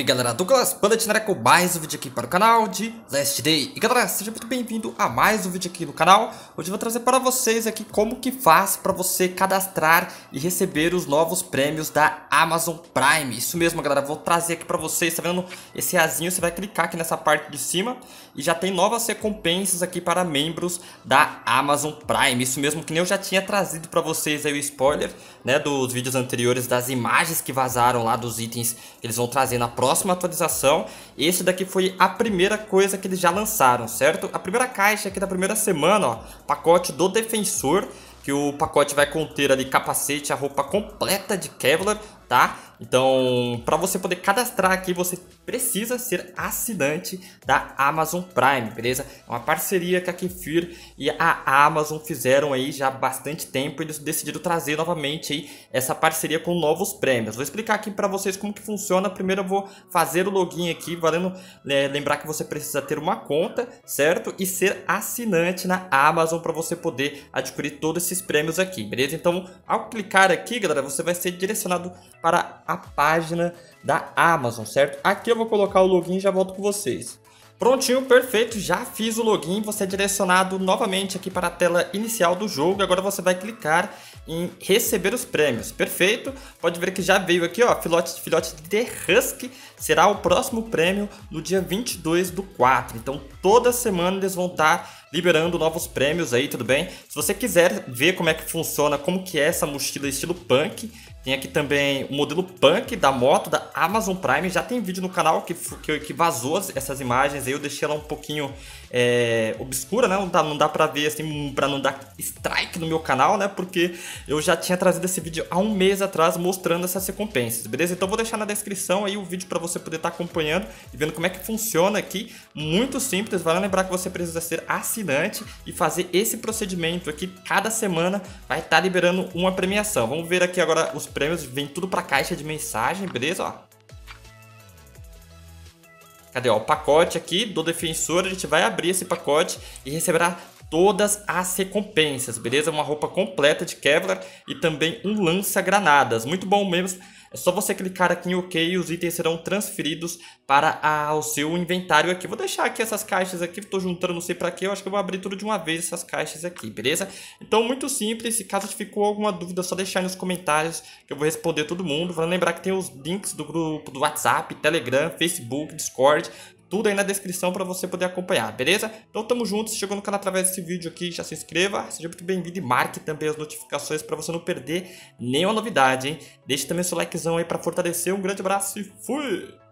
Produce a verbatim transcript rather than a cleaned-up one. Salve galera, Douglas Panetina com mais um vídeo aqui para o canal de Last Day. E galera, seja muito bem-vindo a mais um vídeo aqui no canal. Hoje eu vou trazer para vocês aqui como que faz para você cadastrar e receber os novos prêmios da Amazon Prime. Isso mesmo galera, vou trazer aqui para vocês, tá vendo esse azinho, você vai clicar aqui nessa parte de cima e já tem novas recompensas aqui para membros da Amazon Prime. Isso mesmo, que nem eu já tinha trazido para vocês aí o spoiler, né, dos vídeos anteriores, das imagens que vazaram lá dos itens que eles vão trazer na próxima atualização. Esse daqui foi a primeira coisa que eles já lançaram, certo? A primeira caixa aqui da primeira semana, ó, pacote do defensor, que o pacote vai conter ali capacete, a roupa completa de Kevlar, tá? Então, para você poder cadastrar aqui, você precisa ser assinante da Amazon Prime, beleza? É uma parceria que a Kefir e a Amazon fizeram aí já há bastante tempo. Eles decidiram trazer novamente aí essa parceria com novos prêmios. Vou explicar aqui para vocês como que funciona. Primeiro eu vou fazer o login aqui, valendo é, lembrar que você precisa ter uma conta, certo? E ser assinante na Amazon para você poder adquirir todos esses prêmios aqui, beleza? Então, ao clicar aqui, galera, você vai ser direcionado para a página da Amazon, certo? Aqui eu vou colocar o login e já volto com vocês. Prontinho, perfeito, já fiz o login, você é direcionado novamente aqui para a tela inicial do jogo. Agora você vai clicar em receber os prêmios, perfeito. Pode ver que já veio aqui, ó, filhote, filhote de Husky será o próximo prêmio no dia vinte e dois do quatro. Então toda semana eles vão estar liberando novos prêmios aí, tudo bem? Se você quiser ver como é que funciona, como que é essa mochila estilo punk, tem aqui também o modelo punk da moto da Amazon Prime. Já tem vídeo no canal que, que, que vazou essas imagens. Eu deixei ela um pouquinho é, obscura, né? Não dá, não dá pra ver, assim, pra não dar strike no meu canal, né? Porque eu já tinha trazido esse vídeo há um mês atrás mostrando essas recompensas, beleza? Então vou deixar na descrição aí o vídeo pra você poder estar acompanhando e vendo como é que funciona aqui. Muito simples, vale lembrar que você precisa ser assinante e fazer esse procedimento aqui. Cada semana vai estar liberando uma premiação. Vamos ver aqui agora os prêmios, vem tudo pra caixa de mensagem, beleza? Ó, cadê? Ó, o pacote aqui do defensor, a gente vai abrir esse pacote e receberá todas as recompensas, beleza? Uma roupa completa de Kevlar e também um lança-granadas, muito bom mesmo. É só você clicar aqui em OK e os itens serão transferidos para a, o seu inventário aqui. Vou deixar aqui essas caixas aqui, estou juntando não sei para quê, eu acho que eu vou abrir tudo de uma vez essas caixas aqui, beleza? Então muito simples, se caso ficou alguma dúvida é só deixar nos comentários que eu vou responder todo mundo. Vou lembrar que tem os links do grupo do WhatsApp, Telegram, Facebook, Discord, tudo aí na descrição para você poder acompanhar, beleza? Então tamo junto, se chegou no canal através desse vídeo aqui, já se inscreva, seja muito bem-vindo e marque também as notificações para você não perder nenhuma novidade, hein? Deixe também seu likezão aí para fortalecer, um grande abraço e fui!